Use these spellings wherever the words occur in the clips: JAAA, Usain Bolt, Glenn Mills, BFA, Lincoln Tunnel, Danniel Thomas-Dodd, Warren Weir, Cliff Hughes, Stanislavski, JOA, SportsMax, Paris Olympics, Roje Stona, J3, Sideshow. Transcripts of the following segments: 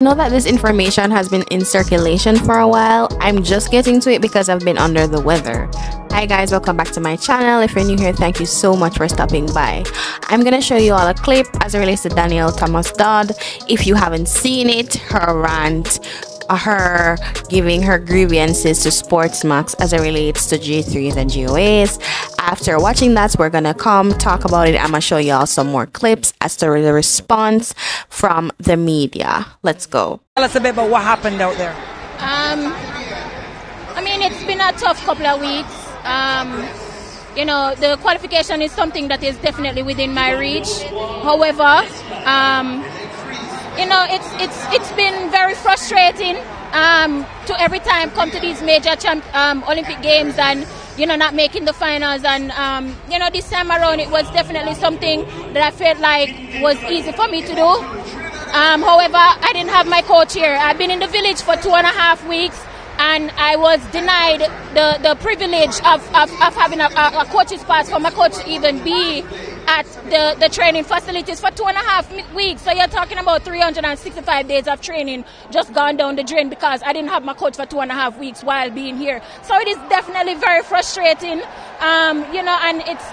Now that this information has been in circulation for a while, I'm just getting to it because I've been under the weather. Hi guys, welcome back to my channel. If you're new here, thank you so much for stopping by. I'm gonna show you all a clip as it relates to Danniel Thomas-Dodd. If you haven't seen it, her rant, her giving her grievances to SportsMax as it relates to J3s and JOAs. After watching that, we're gonna talk about it. I'm gonna show y'all some more clips as to the response from the media. Let's go. Tell us a bit about what happened out there. I mean, it's been a tough couple of weeks. You know, the qualification is something that is definitely within my reach. However, you know, it's been very frustrating to every time come to these major Olympic Games and, you know, not making the finals. And, you know, this time around it was definitely something that I felt like was easy for me to do. However, I didn't have my coach here. I've been in the village for 2.5 weeks and I was denied the privilege of having a coach's pass for my coach to even be at the training facilities for 2.5 weeks. So you're talking about 365 days of training just gone down the drain because I didn't have my coach for 2.5 weeks while being here. So it is definitely very frustrating, you know, and it's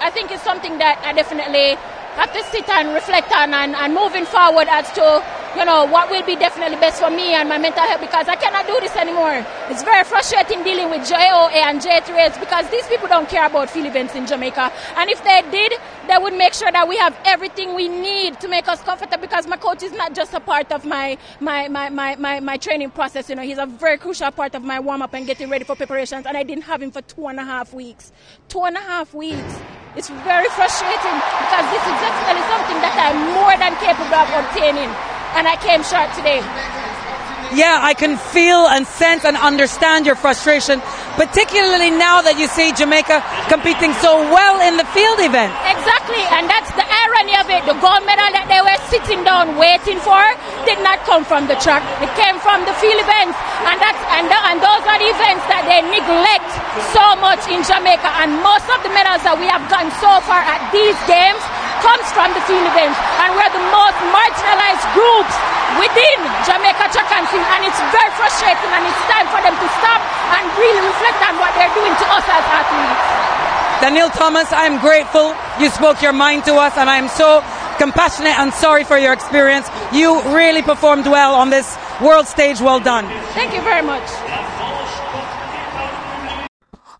I think it's something that I definitely have to sit and reflect on and moving forward as to, you know, what will be definitely best for me and my mental health, because I cannot do this anymore. It's very frustrating dealing with JOA and J3s because these people don't care about field events in Jamaica. And if they did, they would make sure that we have everything we need to make us comfortable, because my coach is not just a part of my training process. You know, he's a very crucial part of my warm-up and getting ready for preparations, and I didn't have him for 2.5 weeks. 2.5 weeks. It's very frustrating because this is definitely something that I'm more than capable of obtaining. And I came short today. Yeah, I can feel and sense and understand your frustration, particularly now that you see Jamaica competing so well in the field event. Exactly, and that's the irony of it. The gold medal that they were sitting down waiting for did not come from the track. It came from the field events, and those are the events that they neglect so much in Jamaica. And most of the medals that we have gotten so far at these games comes from the field events, and we're the most marginalized groups within Jamaica track and field, and it's very frustrating, and it's time for them to stop and really reflect on what they're doing to us as athletes. Danniel Thomas, I'm grateful you spoke your mind to us, and I'm so compassionate and sorry for your experience. You really performed well on this world stage. Well done. Thank you very much.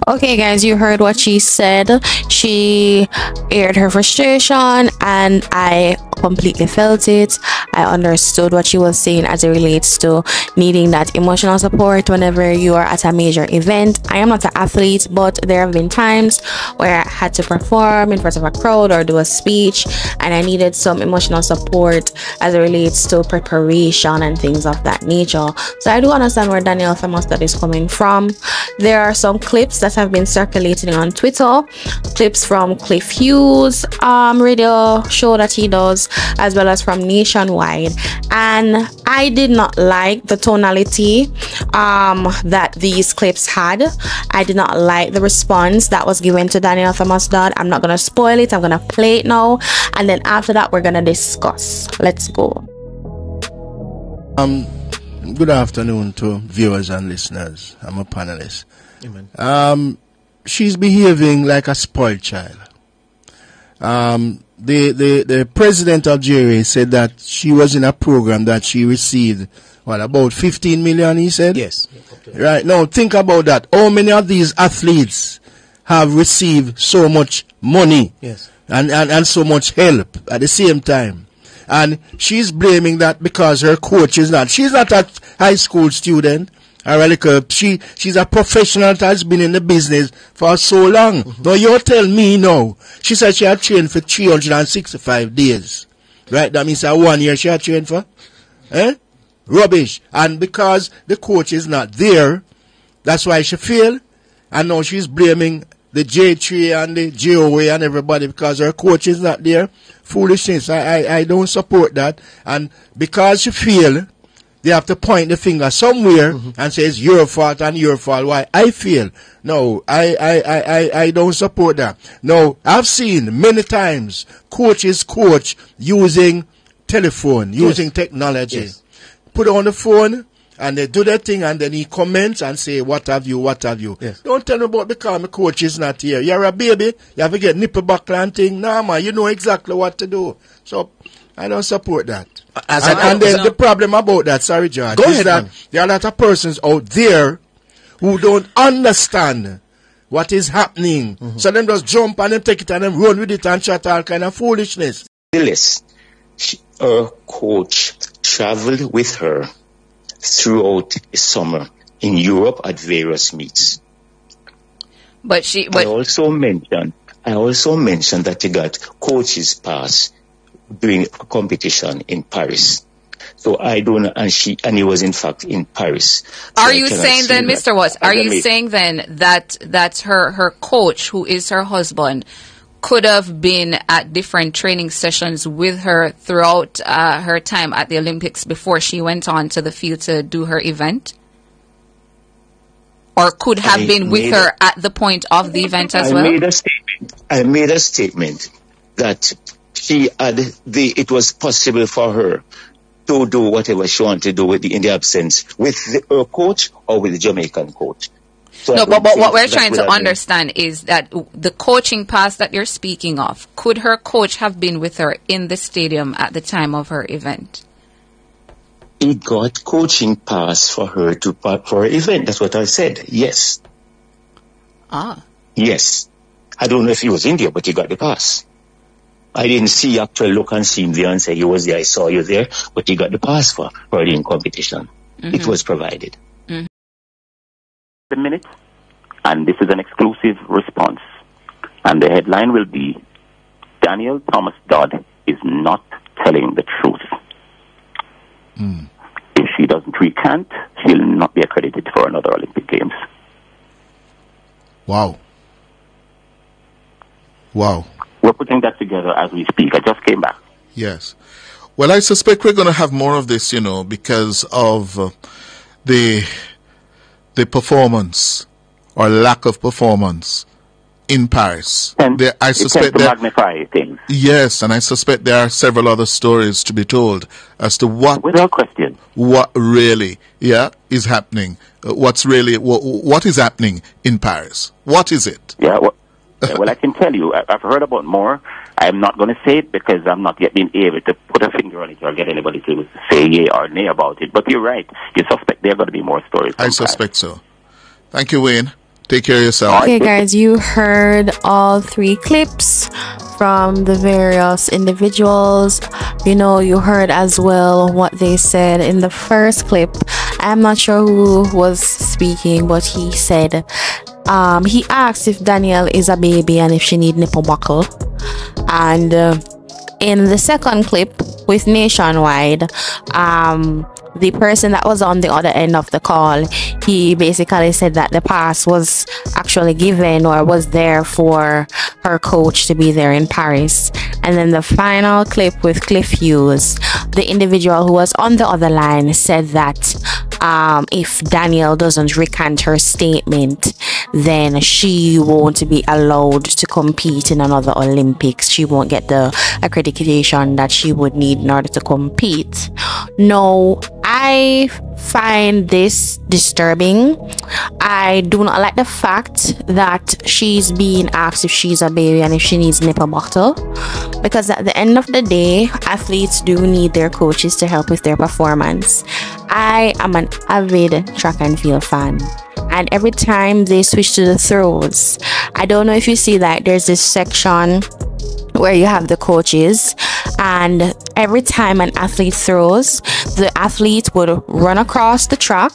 Okay guys, you heard what she said. She aired her frustration and I completely felt it. I understood what she was saying as it relates to needing that emotional support whenever you are at a major event. I am not an athlete, but there have been times where I had to perform in front of a crowd or do a speech, and I needed some emotional support as it relates to preparation and things of that nature. So I do understand where Danniel Thomas-Dodd is coming from. There are some clips that have been circulating on Twitter, clips from Cliff Hughes radio show that he does, as well as from Nationwide, and I did not like the tonality that these clips had. I did not like the response that was given to Danniel Thomas-Dodd. I'm not gonna spoil it. I'm gonna play it now, and then after that we're gonna discuss. Let's go. Good afternoon to viewers and listeners. I'm a panelist. Amen. She's behaving like a spoiled child. The president of JAAA said that she was in a program that she received, what, about 15 million, he said? Yes. Okay. Right. Now, think about that. How many of these athletes have received so much money? Yes. And so much help at the same time? And she's blaming that because her coach is not. She's not a high school student. She's a professional that has been in the business for so long. Mm-hmm. Now you tell me now. She said she had trained for 365 days. Right? That means 1 year she had trained for. Eh? Rubbish. And because the coach is not there, that's why she failed. And now she's blaming the J3 and the JOA and everybody because her coach is not there. Foolishness. I don't support that. And because she failed, they have to point the finger somewhere, mm-hmm, and say it's your fault and your fault. Why? I feel. No, I don't support that. No, I've seen many times coaches coach using telephone, yes, using technology. Yes. put it on the phone and they do their thing and then he comments and say, what have you, what have you. Yes. Don't tell me about because my coach is not here. You're a baby. You have to get nipple backland thing. Nah, man, you know exactly what to do. So I don't support that. And then the problem about that, sorry, John, go ahead, that there are a lot of persons out there who don't understand what is happening. Mm-hmm. So them just jump and them take it and them run with it and chat all kind of foolishness. Her coach traveled with her throughout the summer in Europe at various meets. But she... But I also mentioned that she got coaches pass during a competition in Paris. So I don't... And he was in fact in Paris. Are you saying then, Mr. Watts, are you saying then that her coach, who is her husband, could have been at different training sessions with her throughout her time at the Olympics before she went on to the field to do her event? Or could have been with her at the point of the event as well? I made a statement that she had it was possible for her to do whatever she wanted to do in the absence with her coach or with the Jamaican coach. So no, but what we're trying to understand is that the coaching pass that you're speaking of, could her coach have been with her in the stadium at the time of her event? He got coaching pass for her for her event. That's what I said. Yes. Ah. Yes. I don't know if he was in there, but he got the pass. I didn't see actual look and see him there and say he was there. I saw you there, but he got the pass for the competition. Mm-hmm. It was provided. Mm-hmm. The minute, and this is an exclusive response, and the headline will be Danniel Thomas-Dodd is not telling the truth. Mm. If she doesn't recant, she'll not be accredited for another Olympic Games. Wow. We're putting that together as we speak. I just came back. Yes. Well, I suspect we're going to have more of this, because of the performance or lack of performance in Paris. I suspect that magnify things. Yes, and I suspect there are several other stories to be told as to what really is happening. What is happening in Paris? What is it? Yeah. Well, I can tell you, I've heard about more. I'm not going to say it because I'm not yet being able to put a finger on it or get anybody to say yay or nay about it. But you're right. You suspect there are going to be more stories. I suspect so. Thank you, Wayne. Take care of yourself. Okay, guys, you heard all three clips from the various individuals. You heard as well what they said in the first clip. I'm not sure who was speaking, but he said... he asked if Danniel is a baby and if she need nipple buckle. And in the second clip with Nationwide, the person that was on the other end of the call, he basically said that the pass was actually given or was there for her coach to be there in Paris. And then the final clip with Cliff Hughes, the individual who was on the other line, said that if Danniel doesn't recant her statement, then she won't be allowed to compete in another Olympics. She won't get the accreditation that she would need in order to compete. No, I find this disturbing. I do not like the fact that she's being asked if she's a baby and if she needs nipple bottle, because at the end of the day, athletes do need their coaches to help with their performance. I am an avid track and field fan, and every time they switch to the throws, I don't know if you see that there's this section where you have the coaches, and every time an athlete throws, the athlete would run across the track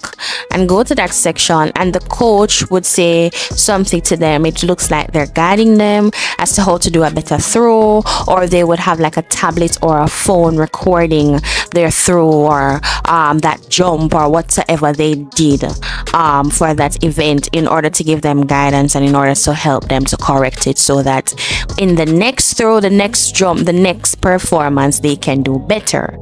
and go to that section, and the coach would say something to them. It looks like they're guiding them as to how to do a better throw, or they would have like a tablet or a phone recording their throw or that jump or whatever they did for that event, in order to give them guidance and in order to help them to correct it, so that in the next throw, the next jump, the next performance, they can do better.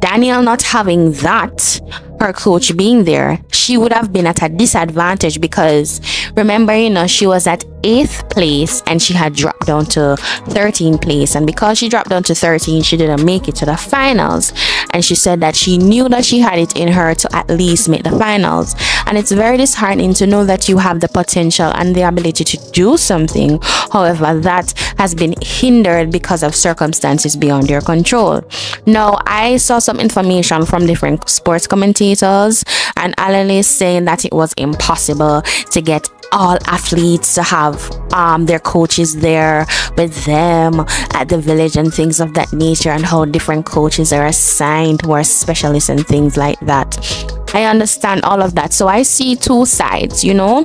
Danniel not having that, her coach being there, she would have been at a disadvantage, because remember, she was at 8th place and she had dropped down to 13th place, and because she dropped down to 13, she didn't make it to the finals. and she said that she knew that she had it in her to at least make the finals. And it's very disheartening to know that you have the potential and the ability to do something, however that has been hindered because of circumstances beyond your control. Now, I saw some information from different sports commentators and analysts saying that it was impossible to get all athletes to have their coaches there with them at the village and things of that nature, and how different coaches are assigned who are specialists and things like that. I understand all of that, so I see two sides, you know.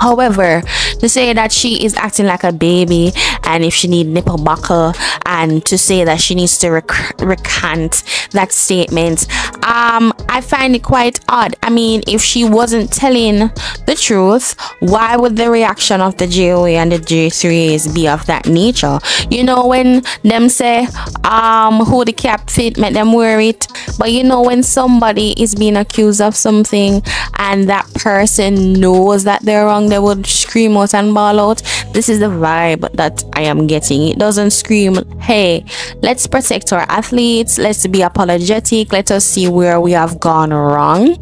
However, to say that she is acting like a baby, and if she need nipple buckle, and to say that she needs to recant that statement, I find it quite odd. I mean, if she wasn't telling the truth, why would the reaction of the JOA and the J3As be of that nature? You know, when them say who the cap fit make them wear it, but you know, when somebody is being accused of something and that person knows that they're wrong, they would scream out and bawl out. This is the vibe that I am getting. It doesn't scream, hey, let's protect our athletes, let's be apologetic, let us see where we have gone wrong.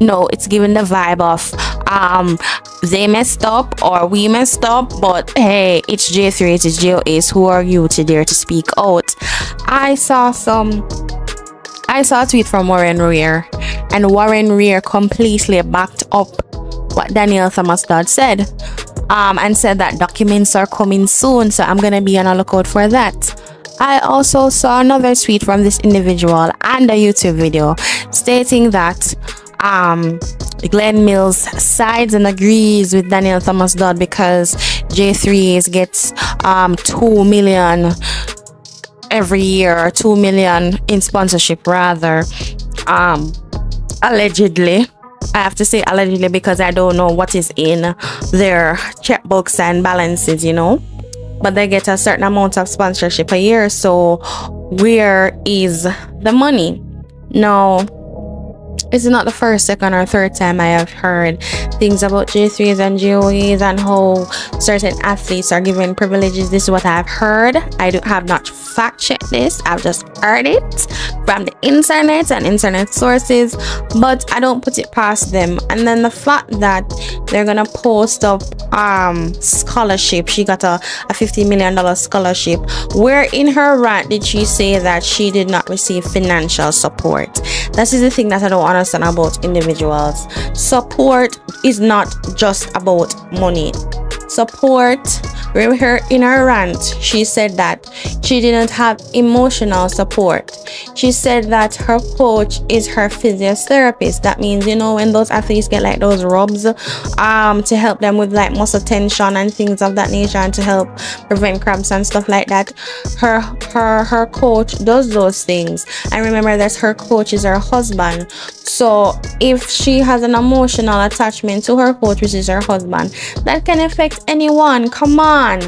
No, it's giving the vibe of they messed up or we messed up, but hey, it's J3, it's JOAs, who are you to dare to speak out? I saw a tweet from Warren Weir, and Warren Weir completely backed up what Danniel Thomas-Dodd said, and said that documents are coming soon, so I'm gonna be on a lookout for that. I also saw another tweet from this individual and a YouTube video stating that Glenn Mills sides and agrees with Danniel Thomas-Dodd because J3s gets 2 million every year, or 2 million in sponsorship rather, allegedly. I have to say allegedly because I don't know what is in their checkbooks and balances, you know, but they get a certain amount of sponsorship a year. So where is the money? No, it's not the first, second or third time I have heard things about J3s and JOAs and how certain athletes are given privileges. This is what I've heard. I have not fact checked this. I've just heard it from the internet and internet sources, but I don't put it past them. And then the fact that they're gonna post up scholarship, she got a $50 million scholarship, where in her rant did she say that she did not receive financial support? This is the thing that I don't understand about individuals. Support is not just about money. Support, in her rant, she said that she didn't have emotional support. She said that her coach is her physiotherapist. That means, you know, when those athletes get like those rubs to help them with like muscle tension and things of that nature, and to help prevent cramps and stuff like that, her coach does those things. And remember that her coach is her husband. So if she has an emotional attachment to her coach, which is her husband, that can affect anyone. Come on,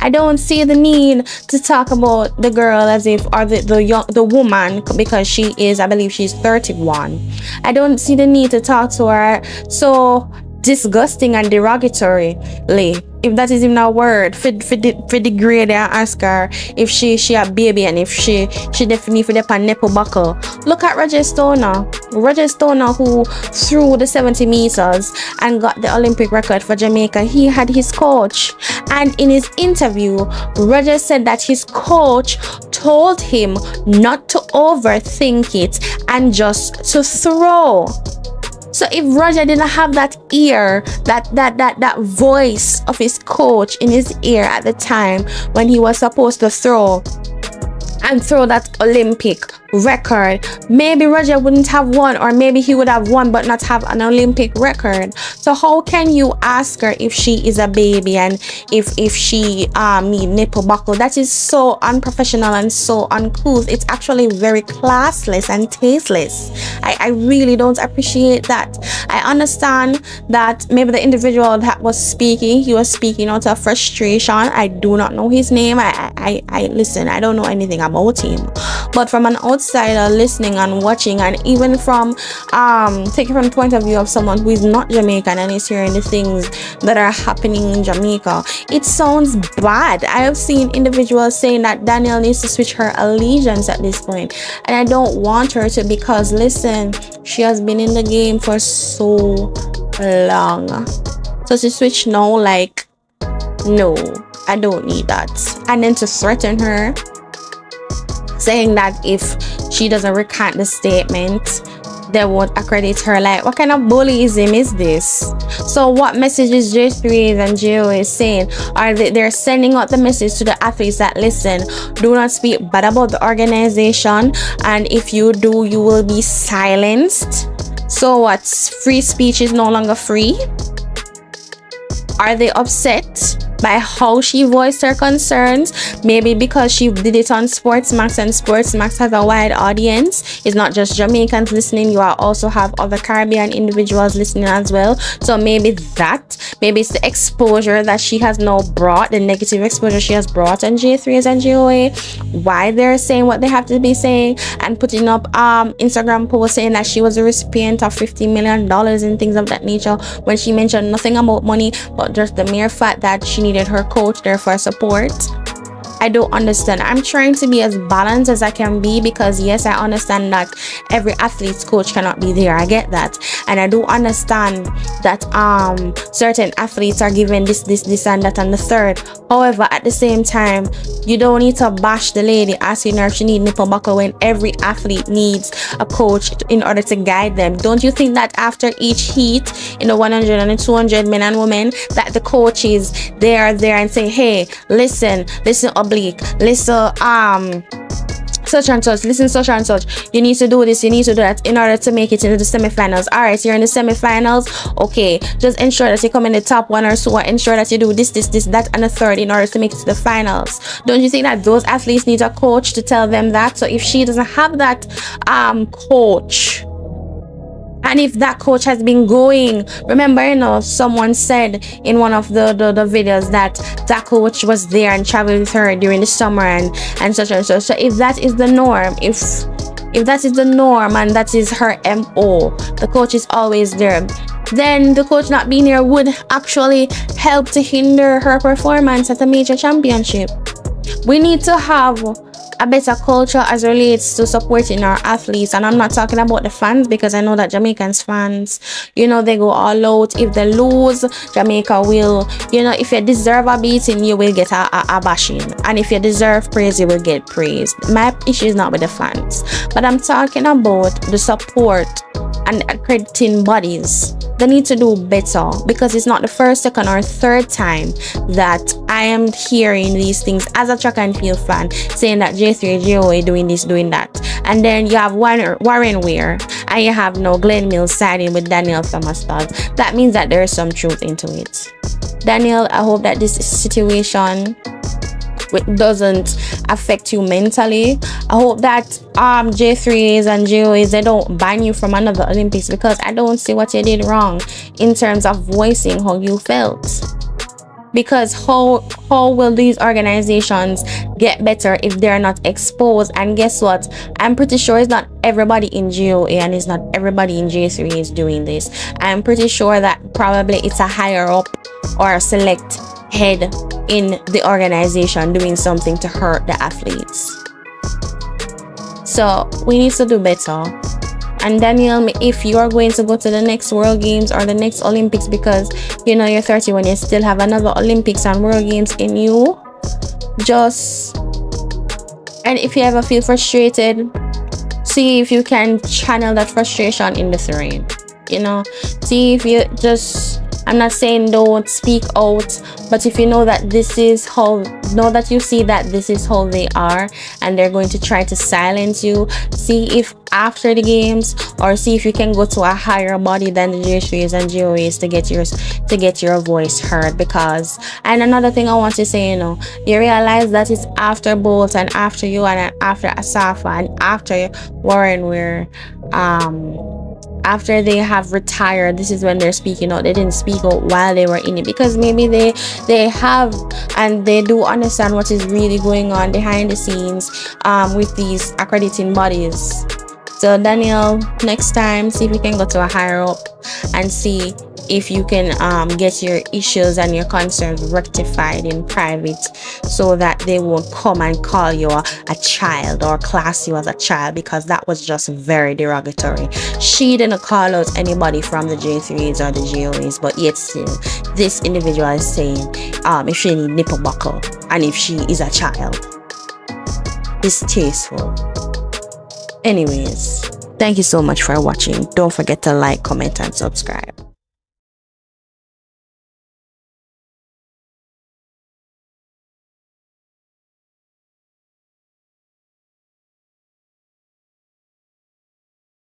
I don't see the need to talk about the girl as if, or the woman, because she is, I believe she's 31. I don't see the need to talk to her so disgusting and derogatorily, if that is even a word, for degrade. I ask her if she a baby, and if she definitely for the nipple buckle. Look at Roje Stona, who threw the 70 meters and got the Olympic record for Jamaica. He had his coach, and in his interview, Roje said that his coach told him not to overthink it and just to throw. So if Roje didn't have that ear, that voice of his coach in his ear at the time when he was supposed to throw and throw that Olympic record, maybe Roje wouldn't have won, or maybe he would have won but not have an Olympic record. So how can you ask her if she is a baby and if she need nipple buckle? That is so unprofessional and so uncouth. It's actually very classless and tasteless. I really don't appreciate that. I understand that maybe the individual that was speaking, he was speaking out of frustration. I do not know his name. I listen, I don't know anything about him. But from an outsider listening and watching, and even from taking from the point of view of someone who is not Jamaican and is hearing the things that are happening in Jamaica, it sounds bad. I have seen individuals saying that Danniel needs to switch her allegiance at this point, and I don't want her to, because listen, she has been in the game for so long. So to switch now, like, no, I don't need that. And then to threaten her, saying that if she doesn't recant the statement, they won't accredit her. Like, what kind of bullyism is this? So what messages J3s and JOA is saying are that they're sending out the message to the athletes that, listen, do not speak bad about the organization, and if you do, you will be silenced. So what, free speech is no longer free? Are they upset by how she voiced her concerns? Maybe because she did it on SportsMax, and SportsMax has a wide audience. It's not just Jamaicans listening, you also have other Caribbean individuals listening as well. So maybe that, maybe it's the exposure that she has now brought, the negative exposure she has brought on J3s and JOA, why they're saying what they have to be saying, and putting up Instagram posts saying that she was a recipient of $50 million and things of that nature, when she mentioned nothing about money, but just the mere fact that she needed her coach there for support. I don't understand. I'm trying to be as balanced as I can be, because yes, I understand that every athlete's coach cannot be there. I get that, and I do understand that certain athletes are given this and that and the third. However, at the same time, you don't need to bash the lady asking her if she needs nipple buckle when every athlete needs a coach in order to guide them. Don't you think that after each heat in the 100 and the 200 men and women, that the coaches, they are there and say, hey, listen oblique, listen such and such, listen such and such, you need to do this, you need to do that in order to make it into the semi-finals. All right, so you're in the semi-finals, okay, just ensure that you come in the top one or so, ensure that you do this that and a third in order to make it to the finals. Don't you think that those athletes need a coach to tell them that? So if she doesn't have that coach, and if that coach has been going, remember, you know, someone said in one of the videos that coach was there and traveled with her during the summer and such and such. So if that is the norm, if that is the norm and that is her MO, the coach is always there, then the coach not being there would actually help to hinder her performance at a major championship. We need to have a better culture as relates to supporting our athletes, and I'm not talking about the fans, because I know that Jamaicans fans, you know, they go all out. If they lose, Jamaica will, you know, if you deserve a beating, you will get a bashing, and if you deserve praise, you will get praised. My issue is not with the fans, but I'm talking about the support and accrediting bodies. They need to do better, because it's not the first, second or third time that I am hearing these things as a track and field fan, saying that J3, JOA doing this, doing that. And then you have Warren Weir, and you have now Glenn Mills siding with Danniel Thomas-Dodd. That means that there is some truth into it. Danniel, I hope that this situation doesn't affect you mentally. I hope that J3s and JOAs, they don't ban you from another Olympics, because I don't see what you did wrong in terms of voicing how you felt. Because how will these organizations get better if they're not exposed? And guess what, I'm pretty sure it's not everybody in JOA and it's not everybody in J3 is doing this. I'm pretty sure that probably it's a higher up or a select head in the organization doing something to hurt the athletes. So we need to do better. And Danniel, if you are going to go to the next World Games or the next Olympics, because you know you're 30 when you still have another Olympics and World Games in you, just, and if you ever feel frustrated, see if you can channel that frustration in the terrain. You know, see if you just, I'm not saying don't speak out, But if you know that this is how, know that you see that this is how they are, and they're going to try to silence you, see if after the games, or see if you can go to a higher body than the JOAs and JOAs to get yours, to get your voice heard. Because, and another thing I want to say, you know, you realize that it's after Bolt and after you and after Asafa and after Warren Weir, after they have retired, this is when they're speaking out. They didn't speak out while they were in it, because maybe they have, and they do understand what is really going on behind the scenes with these accrediting bodies. So Danniel, next time, see if you can go to a higher up and see if you can get your issues and your concerns rectified in private, so that they won't come and call you a child or class you as a child, because that was just very derogatory. She didn't call out anybody from the J3s or the JOAs, but yet still this individual is saying if she need nipple buckle and if she is a child. Distasteful. Anyways, thank you so much for watching. Don't forget to like, comment and subscribe.